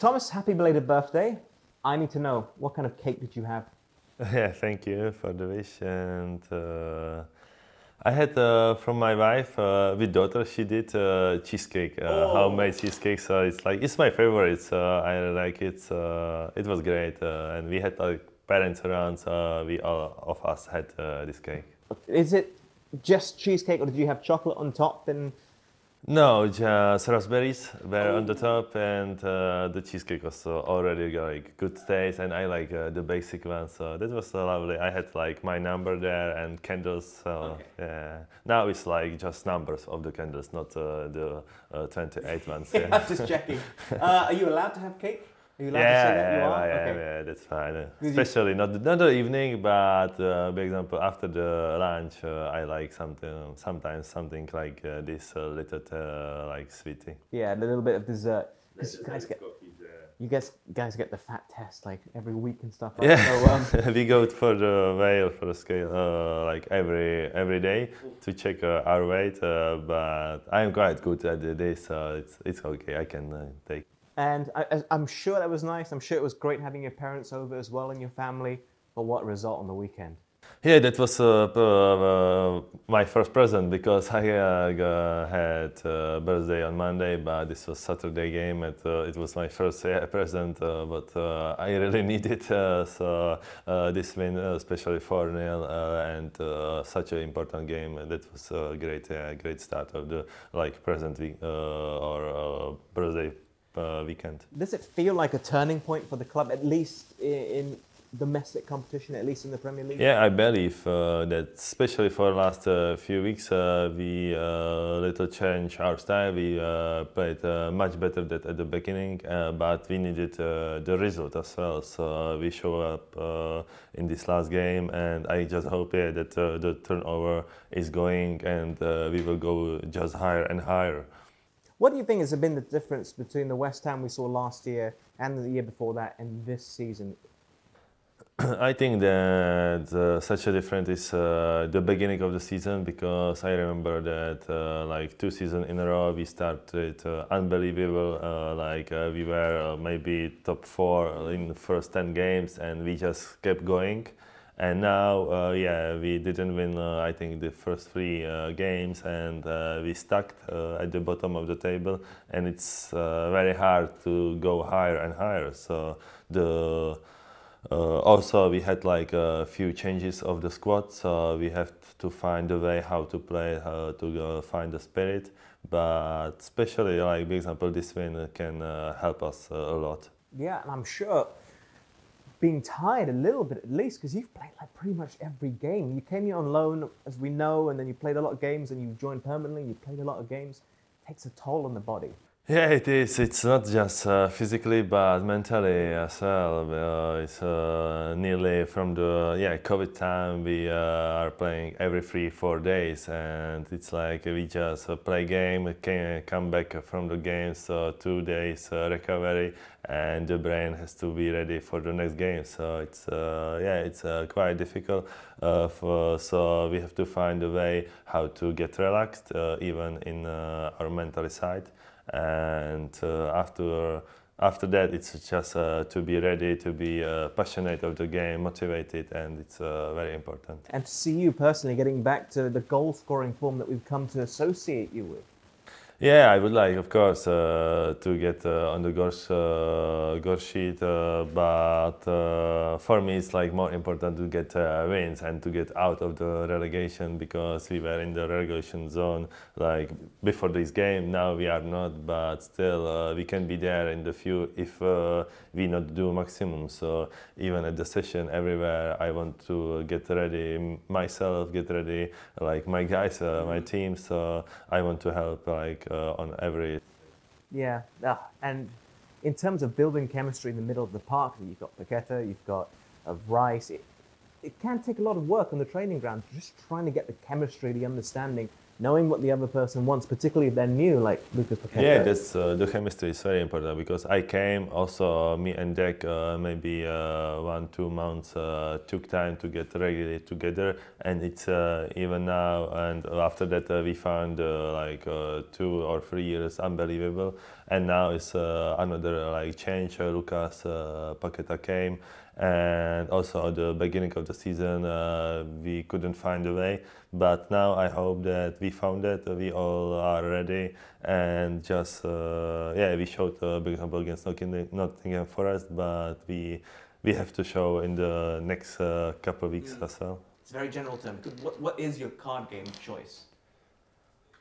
Thomas, happy belated birthday. I need to know, what kind of cake did you have? Yeah, thank you for the wish. And I had from my wife, with daughter, she did cheesecake, homemade cheesecake. So it's like, it's my favorite. So I like it. It was great. And we had like parents around, so we all of us had this cake. Is it just cheesecake, or did you have chocolate on top? And no, just raspberries were on the top, and the cheesecake was already like good taste, and I like the basic one, so that was lovely. I had like my number there and candles, so yeah. Now it's like just numbers of the candles, not the 28 ones. Yeah. I'm just checking. Are you allowed to have cake? Are you allowed to say that you are? Yeah, that's fine. Especially not the evening, but for example, after the lunch, I like something like this little like sweetie. Yeah, a little bit of dessert. You guys get the fat test like every week and stuff. Right? Yeah, so, we go for the weigh or for the scale like every day to check our weight. But I'm quite good at this, so it's okay. I can take. And I'm sure that was nice. I'm sure it was great having your parents over as well and your family. But what result on the weekend? Yeah, that was my first present, because I had birthday on Monday, but this was Saturday game, and it was my first present, but I really needed it, so this win, especially 4-0, and such an important game, that was a great start of the like present week, or birthday weekend. Does it feel like a turning point for the club, at least in domestic competition, at least in the Premier League? Yeah, I believe that, especially for the last few weeks, we little changed our style. We played much better than at the beginning, but we needed the result as well. So we show up in this last game, and I just hope that the turnover is going, and we will go just higher and higher. What do you think has been the difference between the West Ham we saw last year and the year before that and this season? I think that such a difference is the beginning of the season, because I remember that like 2 seasons in a row we started unbelievable, like we were maybe top 4 in the first 10 games, and we just kept going. And now, yeah, we didn't win, I think, the first 3 games, and we stuck at the bottom of the table, and it's very hard to go higher and higher. So also we had like a few changes of the squad, so we have to find a way how to play, how to find the spirit. But especially, like, for example, this win can help us a lot. Yeah, and I'm sure being tired a little bit at least, because you've played like pretty much every game. You came here on loan, as we know, and then you played a lot of games, and you joined permanently, you played a lot of games. It takes a toll on the body. Yeah, it is. It's not just physically, but mentally as well. It's nearly from the COVID time. We are playing every 3-4 days, and it's like we just play game, come back from the game, so 2 days recovery, and the brain has to be ready for the next game. So it's it's quite difficult. So we have to find a way how to get relaxed, even in our mental side. And after that, it's just to be ready, to be passionate of the game, motivated, and it's very important. And to see you personally getting back to the goal-scoring form that we've come to associate you with. Yeah, I would like, of course, to get on the goal sheet, but for me it's like more important to get wins and to get out of the relegation, because we were in the relegation zone like before this game. Now we are not, but still we can be there in the few if we not do maximum. So even at the session, everywhere, I want to get ready myself, get ready like my guys, my team. So I want to help like on every... Yeah, and in terms of building chemistry in the middle of the park, you've got Paquetá, you've got Rice. It can take a lot of work on the training ground, just trying to get the chemistry, the understanding, knowing what the other person wants, particularly if they're new, like Lucas Paquetá. Yeah, that's, the chemistry is very important, because I came, also me and Dek, maybe 1-2 months took time to get ready together, and it's even now, and after that we found like 2 or 3 years unbelievable, and now it's another like change. Lucas Paquetá came, and also at the beginning of the season we couldn't find a way, but now I hope that we found it. We all are ready, and just yeah, we showed for example against Nottingham Forest, but we have to show in the next couple of weeks as well. It's a very general term. What is your card game of choice?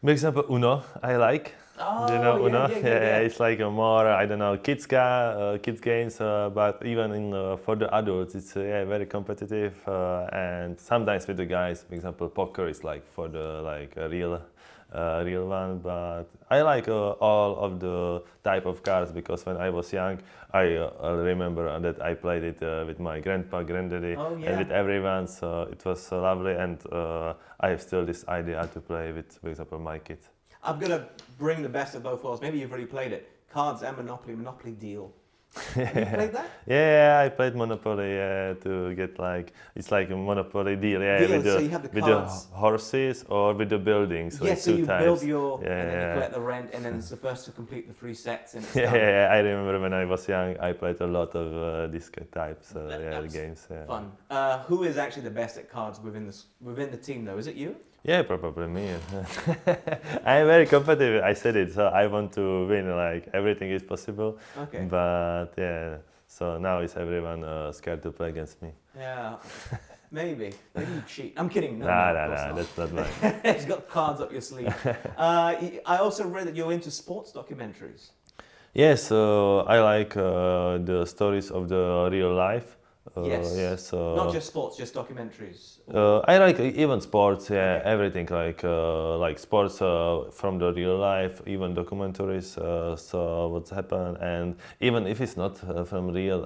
For example, UNO, I like. Oh, you know, UNO? Yeah, it's like a more, I don't know, kids games, but even in, for the adults, it's yeah, very competitive. And sometimes with the guys, for example, poker is like for the like real one, but I like all of the type of cards, because when I was young, I remember that I played it with my grandpa, granddaddy, and with everyone, so it was lovely, and I have still this idea to play with, for example, my kids. I'm going to bring the best of both worlds. Maybe you've already played it. Cards and Monopoly, Monopoly Deal. Have you played that? Yeah, I played Monopoly to get like, it's like a Monopoly deal. Yeah, with the, so you have the cards. With the horses or with the buildings. So yeah, so you build your, and then you collect the rent, and then it's the first to complete the 3 sets. And it's done. I remember when I was young, I played a lot of these types of games. Yeah. Fun. Who is actually the best at cards within the team though? Is it you? Yeah, probably me. I'm very competitive, I said it, so I want to win, like everything is possible. Okay. But yeah, so now is everyone scared to play against me. Yeah, maybe you cheat. I'm kidding. No, that's not mine. He's got cards up your sleeve. I also read that you're into sports documentaries. Yes, so I like the stories of the real life. Not just sports, just documentaries. I like even sports, everything like sports from the real life, even documentaries. So what's happened, and even if it's not from real,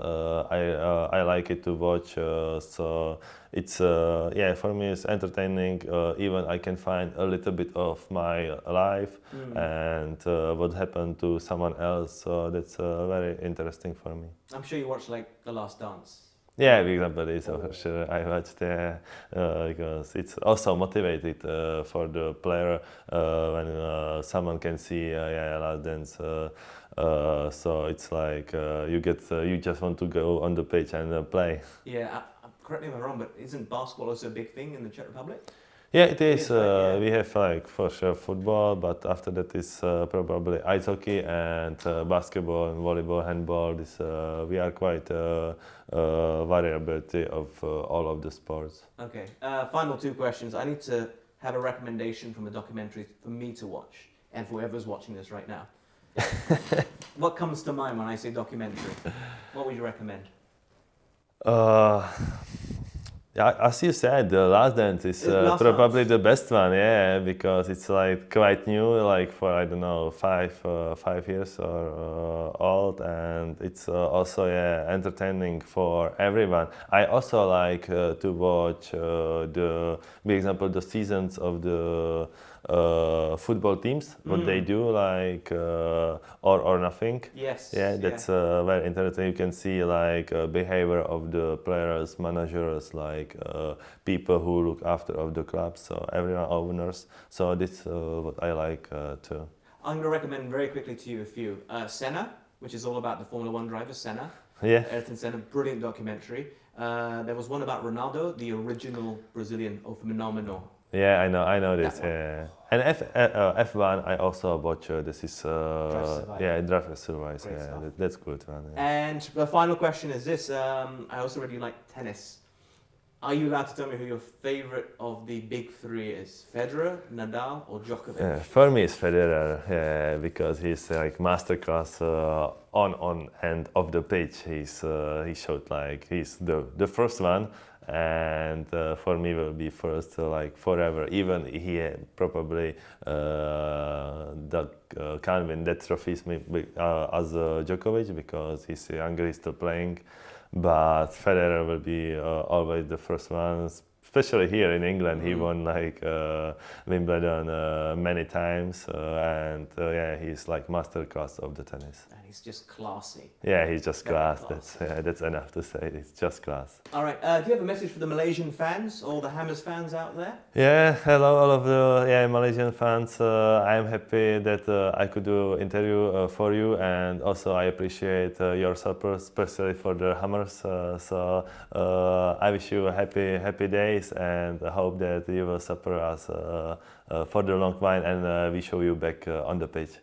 I like it to watch. So it's for me it's entertaining. Even I can find a little bit of my life and what happened to someone else. So that's very interesting for me. I'm sure you watched like The Last Dance. Yeah, for example, I watched because it's also motivated for the player when someone can see Last Dance. So it's like you just want to go on the pitch and play. Yeah, correct me if I'm wrong, but isn't basketball also a big thing in the Czech Republic? Yeah, it is. We have like for sure football, but after that is probably ice hockey and basketball and volleyball, handball. This we are quite variability of all of the sports. Okay, final 2 questions. I need to have a recommendation from a documentary for me to watch and for whoever's watching this right now. What comes to mind when I say documentary? What would you recommend? As you said, The Last Dance is probably the best one, because it's like quite new, like for, I don't know, 5 years or old, and it's also entertaining for everyone. I also like to watch for example, the seasons of the football teams, what they do, like or nothing. Yes. Yeah, that's very interesting. You can see like behavior of the players, managers, like people who look after of the club, so everyone owners. So that's what I like too. I'm gonna recommend very quickly to you a few. Senna, which is all about the Formula 1 driver Senna. Yeah. Ayrton Senna, brilliant documentary. There was one about Ronaldo, the original Brazilian, phenomenal. Yeah, I know this. Yeah, and F1 I also watch. This is Drive Survive. Yeah, that's good one. Yeah. And the final question is this: I also really like tennis. Are you allowed to tell me who your favorite of the big three is? Federer, Nadal, or Djokovic? Yeah, for me, it's Federer, because he's like masterclass on and off the pitch. He showed like he's the first one. And for me will be first like forever. Even he probably can't win that trophy as Djokovic, because he's younger, he's still playing. But Federer will be always the first one, especially here in England, he won like Wimbledon many times, and he's like masterclass of the tennis. And he's just classy. Yeah, he's just class. That's enough to say. It's just class. All right. Do you have a message for the Malaysian fans or the Hammers fans out there? Yeah, hello all of the Malaysian fans. I'm happy that I could do interview for you, and also I appreciate your support, especially for the Hammers. So I wish you a happy day. And I hope that you will support us for the long while, and we show you back on the pitch.